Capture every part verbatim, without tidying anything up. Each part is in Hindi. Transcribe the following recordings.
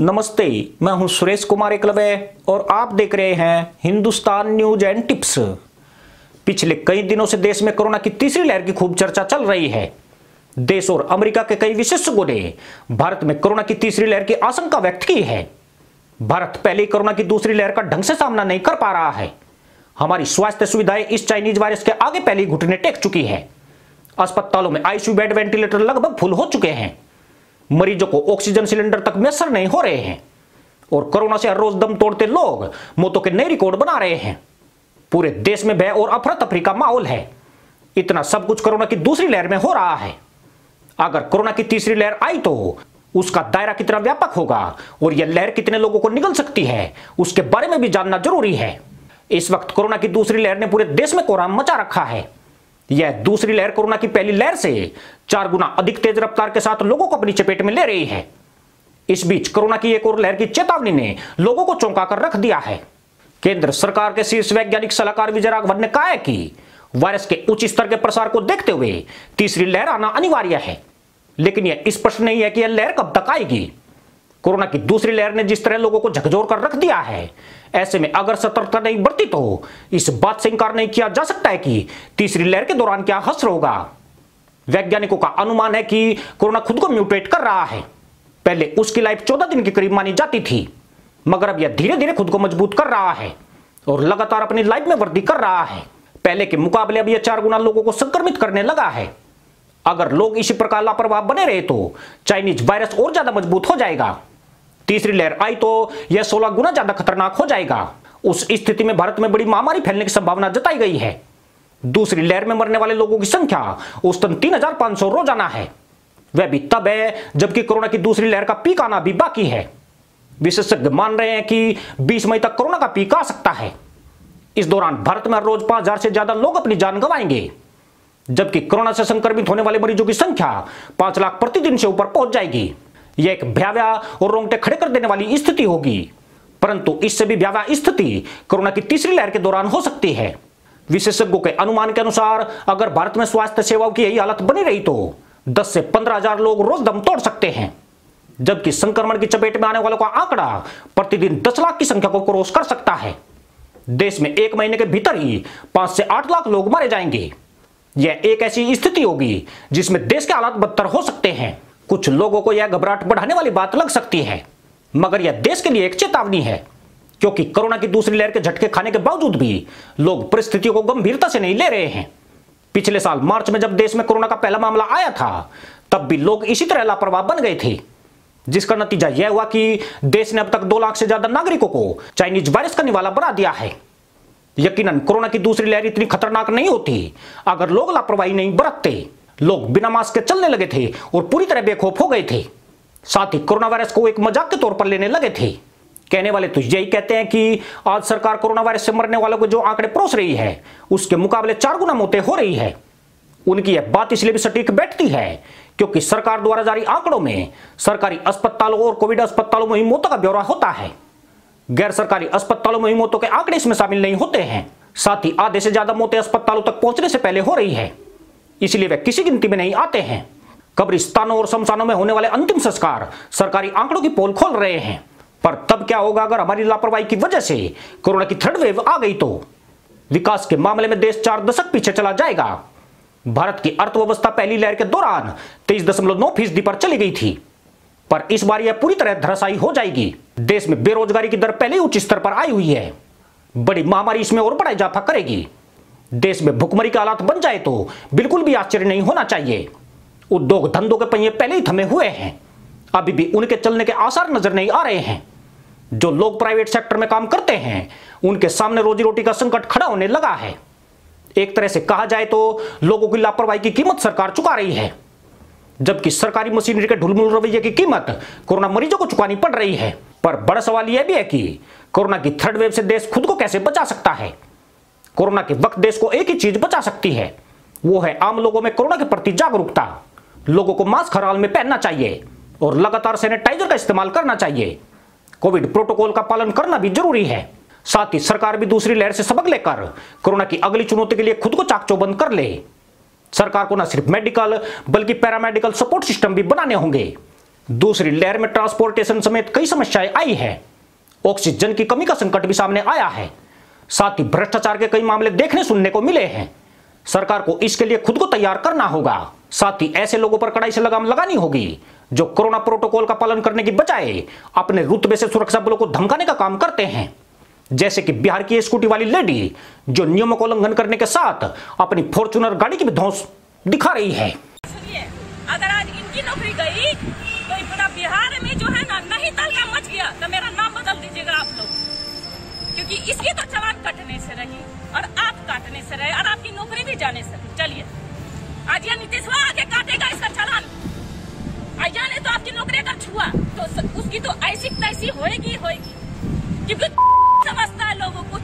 नमस्ते, मैं हूं सुरेश कुमार एकलवे और आप देख रहे हैं हिंदुस्तान न्यूज एंड टिप्स। पिछले कई दिनों से देश में कोरोना की तीसरी लहर की खूब चर्चा चल रही है। देश और अमेरिका के कई विशेषज्ञों ने भारत में कोरोना की तीसरी लहर की आशंका व्यक्त की है। भारत पहले कोरोना की दूसरी लहर का ढंग से सामना नहीं कर पा रहा है। हमारी स्वास्थ्य सुविधाएं इस चाइनीज वायरस के आगे पहले ही घुटने टेक चुकी है। अस्पतालों में आईसीयू बेड, वेंटिलेटर लगभग फुल हो चुके हैं। मरीजों को ऑक्सीजन सिलेंडर तक मैसर नहीं हो रहे हैं और कोरोना से हर रोज दम तोड़ते लोग मौतों के नए रिकॉर्ड बना रहे हैं। पूरे देश में भय और अफरा-तफरी का माहौल है। इतना सब कुछ कोरोना की दूसरी लहर में हो रहा है। अगर कोरोना की तीसरी लहर आई तो उसका दायरा कितना व्यापक होगा और यह लहर कितने लोगों को निगल सकती है, उसके बारे में भी जानना जरूरी है। इस वक्त कोरोना की दूसरी लहर ने पूरे देश में कोहराम मचा रखा है। यह दूसरी लहर कोरोना की पहली लहर से चार गुना अधिक तेज रफ्तार के साथ लोगों को अपनी चपेट में ले रही है। इस बीच कोरोना की एक और लहर की चेतावनी ने लोगों को चौंका कर रख दिया है। केंद्र सरकार के शीर्ष वैज्ञानिक सलाहकार विजय राघवन ने कहा है कि वायरस के उच्च स्तर के प्रसार को देखते हुए तीसरी लहर आना अनिवार्य है, लेकिन यह स्पष्ट नहीं है कि यह लहर कब तक आएगी। कोरोना की दूसरी लहर ने जिस तरह लोगों को झकझोर कर रख दिया है, ऐसे में अगर सतर्कता नहीं बरती तो इस बात से इंकार नहीं किया जा सकता है कि तीसरी लहर के दौरान क्या असर होगा। वैज्ञानिकों का अनुमान है कि कोरोना खुद को म्यूटेट कर रहा है। पहले उसकी लाइफ चौदह दिन के करीब मानी जाती थी, मगर अब यह धीरे धीरे खुद को मजबूत कर रहा है और लगातार अपनी लाइफ में वृद्धि कर रहा है। पहले के मुकाबले अब यह चार गुना लोगों को संक्रमित करने लगा है। अगर लोग इसी प्रकार लापरवाह बने रहे तो चाइनीज वायरस और ज्यादा मजबूत हो जाएगा। तीसरी लहर आई तो यह सोलह गुना ज्यादा खतरनाक हो जाएगा। उस स्थिति में भारत में बड़ी महामारी फैलने की संभावना जताई गई है। दूसरी लहर में मरने वाले लोगों की संख्या औसतन तीन हजार पांच सौ रोजाना है। वह भी तब है जबकि कोरोना की दूसरी लहर का पीक आना भी बाकी है। विशेषज्ञ मान रहे हैं कि बीस मई तक कोरोना का पीक आ सकता है। इस दौरान भारत में हर रोज पांच हजार से ज्यादा लोग अपनी जान गंवाएंगे, जबकि कोरोना से संक्रमित होने वाले मरीजों की संख्या पांच लाख प्रतिदिन से ऊपर पहुंच जाएगी। यह एक भयावह और रोंगटे खड़े कर देने वाली स्थिति होगी, परंतु इससे भी भयावह स्थिति कोरोना की तीसरी लहर के दौरान हो सकती है। विशेषज्ञों के अनुमान के अनुसार अगर भारत में स्वास्थ्य सेवाओं की यही हालत बनी रही तो दस से पंद्रह हजार लोग रोज दम तोड़ सकते हैं, जबकि संक्रमण की चपेट में आने वालों का आंकड़ा प्रतिदिन दस लाख की संख्या को क्रॉस कर सकता है। देश में एक महीने के भीतर ही पांच से आठ लाख लोग मारे जाएंगे। यह एक ऐसी स्थिति होगी जिसमें देश के हालात बदतर हो सकते हैं। कुछ लोगों को यह घबराहट बढ़ाने वाली बात लग सकती है, मगर यह देश के लिए एक चेतावनी है, क्योंकि कोरोना की दूसरी लहर के झटके खाने के बावजूद भी लोग परिस्थितियों को गंभीरता से नहीं ले रहे हैं। पिछले साल मार्च में जब देश में कोरोना का पहला मामला आया था, तब भी लोग इसी तरह लापरवाह बन गए थे, जिसका नतीजा यह हुआ कि देश ने अब तक दो लाख से ज्यादा नागरिकों को चाइनीज वायरस का निवाला बना दिया है। यकीनन कोरोना की दूसरी लहर इतनी खतरनाक नहीं होती अगर लोग लापरवाही नहीं बरतते। लोग बिना मास्क के चलने लगे थे और पूरी तरह बेखौफ हो गए थे। साथ ही कोरोना वायरस को एक मजाक के तौर पर लेने लगे थे। कहने वाले तो यही कहते हैं कि आज सरकार कोरोना वायरस से मरने वालों को जो आंकड़े परोस रही है, उसके मुकाबले चार गुना मौतें हो रही है। उनकी यह बात इसलिए भी सटीक बैठती है क्योंकि सरकार द्वारा जारी आंकड़ों में सरकारी अस्पतालों और कोविड अस्पतालों में ही मौतों का ब्यौरा होता है। गैर सरकारी अस्पतालों में ही मौतों के आंकड़े इसमें शामिल नहीं होते हैं। साथ ही आधे से ज्यादा मौतें अस्पतालों तक पहुंचने से पहले हो रही है, इसलिए वे किसी गिनती में नहीं आते हैं। कब्रिस्तानों और शमशानों में होने वाले अंतिम संस्कार सरकारी आंकड़ों की पोल खोल रहे हैं, पर तब क्या होगा अगर हमारी लापरवाही की वजह से कोरोना की थर्ड वेव आ गई तो? विकास के मामले में देश चार दशक पीछे चला जाएगा। भारत की अर्थव्यवस्था पहली लहर के दौरान तेईस दशमलव नौ फीसदी पर चली गई थी, पर इस बार यह पूरी तरह धराशायी हो जाएगी। देश में बेरोजगारी की दर पहले ही उच्च स्तर पर आई हुई है। बड़ी महामारी इसमें और बड़ा इजाफा करेगी। देश में भुखमरी के हालात बन जाए तो बिल्कुल भी आश्चर्य नहीं होना चाहिए। उद्योग धंधों के पहिए पहले ही थमे हुए हैं, अभी भी उनके चलने के आसार नजर नहीं आ रहे हैं। जो लोग प्राइवेट सेक्टर में काम करते हैं, उनके सामने रोजी रोटी का संकट खड़ा होने लगा है। एक तरह से कहा जाए तो लोगों की लापरवाही की कीमत सरकार चुका रही है, जबकि सरकारी मशीनरी के ढुलमुल रवैये की कीमत कोरोना मरीजों को चुकानी पड़ रही है। पर बड़ा सवाल यह भी है कि कोरोना की थर्ड वेव से देश खुद को कैसे बचा सकता है। कोरोना के वक्त देश को एक ही चीज बचा सकती है, वो है आम लोगों में कोरोना के प्रति जागरूकता। लोगों को मास्क हर हाल में पहनना चाहिए और लगातार सैनिटाइजर का इस्तेमाल करना चाहिए। कोविड प्रोटोकॉल का पालन करना भी जरूरी है। साथ ही सरकार भी दूसरी लहर से सबक लेकर कोरोना की अगली चुनौती के लिए खुद को चाकचौबंद कर ले। सरकार को न सिर्फ मेडिकल बल्कि पैरामेडिकल सपोर्ट सिस्टम भी बनाने होंगे, दूसरी लहर में ट्रांसपोर्टेशन समेत कई समस्याएं आई हैं। ऑक्सीजन की कमी का संकट भी सामने आया है। साथ ही भ्रष्टाचार के कई मामले देखने सुनने को मिले हैं। सरकार को इसके लिए खुद को तैयार करना होगा। साथ ही ऐसे लोगों पर कड़ाई से लगाम लगानी होगी जो कोरोना प्रोटोकॉल का पालन करने की बजाय अपने रुतबे से सुरक्षा बलों को धमकाने का काम करते हैं। जैसे कि बिहार की स्कूटी वाली लेडी जो नियमों का उल्लंघन करने के साथ अपनी फॉर्च्यूनर गाड़ी की भी धौंस दिखा रही है। अगर आज इनकी नौकरी गई तो पूरा बिहार में जो है ना नहीं तहलका मच गया तो मेरा नाम बदल दीजिएगा आप लोग, क्योंकि इसकी तो जवान कटने से रही और आप काटने से रहे और आपकी नौकरी भी जाने से। चलिए आज यह नीतीश वहाँ आके काटेगा इसका चालान। आया ने तो आपकी नौकरी का छुआ तो उसकी तो ऐसी तैसी होएगी होएगी क्योंकि समझता है लोगों को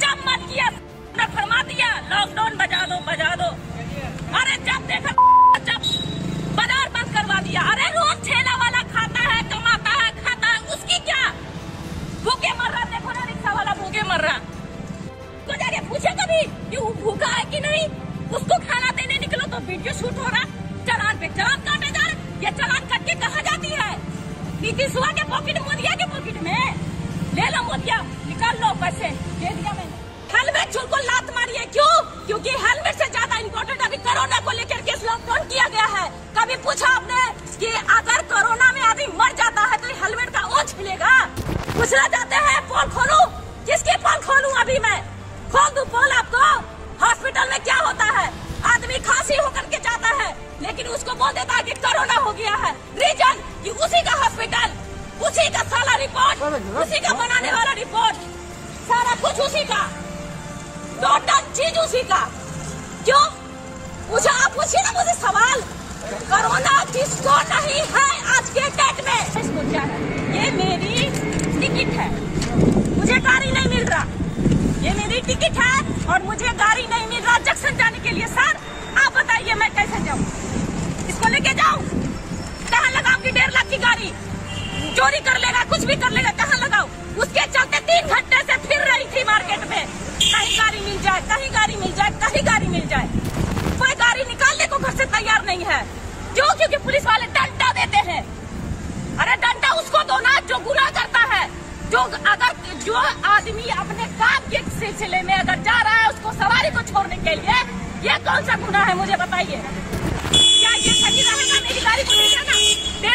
जब मन किया फरमा दिया लॉकडाउन बजा दो बजा दो। अरे जब देखा जब बाजार बंद करवा दिया। अरे रोज ठेला वाला खाता है कमाता है खाता है उसकी क्या, भूखे मर रहा। देखो ना रिक्शा वाला भूखे मर रहा। तो जाके पूछे कभी कि वो भूखा है कि नहीं। उसको खाना देने निकलो तो वीडियो शूट हो रहा। चालान पे चालान काटे जा रहा। ये चालान कट के कहा जाती है नीतीश के पॉकेट मोदिया के पॉकेट में। ले लो मोदिया निकाल लो पैसे दे दिया मैंने। हेलमेट चोर को लात मारी है क्यों? क्योंकि हेलमेट से ज्यादा इम्पोर्टेंट अभी कोरोना को लेकर केस लॉकडाउन किया गया है। कभी पूछा आपने कि अगर कोरोना में आदमी मर जाता है तो हेलमेट का ओझ मिलेगा? पूछना चाहते हैं पोल खोलूं किसके पोल खोलूं? अभी मैं खोल दूं पोल आपको। हॉस्पिटल में क्या होता है आदमी खांसी होकर के जाता है लेकिन उसको बोल देता है की कोरोना हो गया है। रीजन की उसी का हॉस्पिटल उसी का सारा रिपोर्ट उसी का बनाने वाला रिपोर्ट सारा कुछ उसी का टोटल चीज उसी का। क्यों मुझे आप पूछिए ना मुझे सवाल। कोरोना किसको नहीं है आज के डेट में? इसको क्या है? ये मेरी टिकट है मुझे गाड़ी नहीं मिल रहा। ये मेरी टिकट है और मुझे गाड़ी नहीं मिल रहा जंक्शन जाने के लिए। सर आप बताइए मैं कैसे जाऊँ? इसको लेके जाऊँ कहाँ लगाऊँ की डेढ़ लाख की गाड़ी चोरी कर लेगा कुछ भी कर लेगा कहाँ लगाऊ? उसके चलते तीन घंटे से फिर रही थी मार्केट में कहीं गाड़ी मिल जाए कहीं गाड़ी मिल जाए कहीं गाड़ी मिल जाए। कोई गाड़ी निकालने को घर से तैयार नहीं है। क्यों? क्योंकि पुलिस वाले डंडा देते हैं। अरे डंडा उसको दो ना जो गुनाह करता है। जो अगर जो आदमी अपने काम के सिलसिले में अगर जा रहा है उसको सवारी को छोड़ने के लिए ये कौन सा गुनाह है मुझे बताइए? क्या ये सही रहेगा? मेरी गाड़ी को मिलेगा